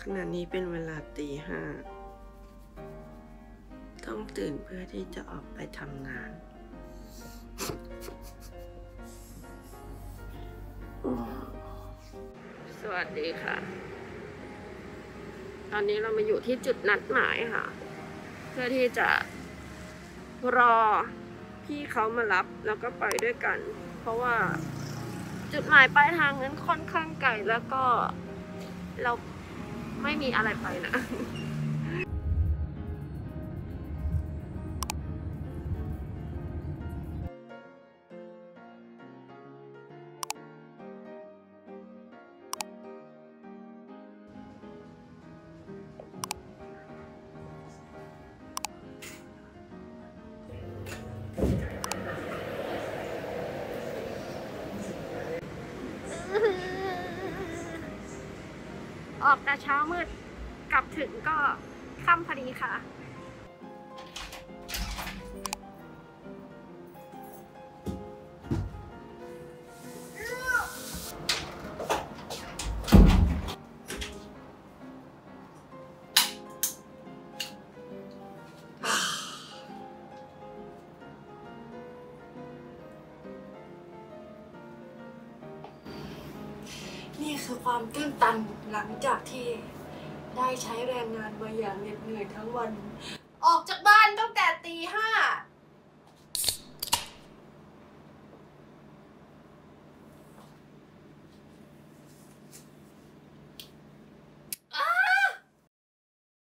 ขณะนี้เป็นเวลาตี 5ต้องตื่นเพื่อที่จะออกไปทำงาน สวัสดีค่ะตอนนี้เรามาอยู่ที่จุดนัดหมายค่ะเพื่อที่จะรอพี่เขามารับแล้วก็ไปด้วยกันเพราะว่าจุดหมายปลายทางนั้นค่อนข้างไกลแล้วก็เราไม่มีอะไรไปนะออกแต่เช้ามืดกลับถึงก็ค่ำพอดีค่ะนี่คือความตื้นตันหลังจากที่ได้ใช้แรงงานมาอย่างเหน็ดเหนื่อยทั้งวัน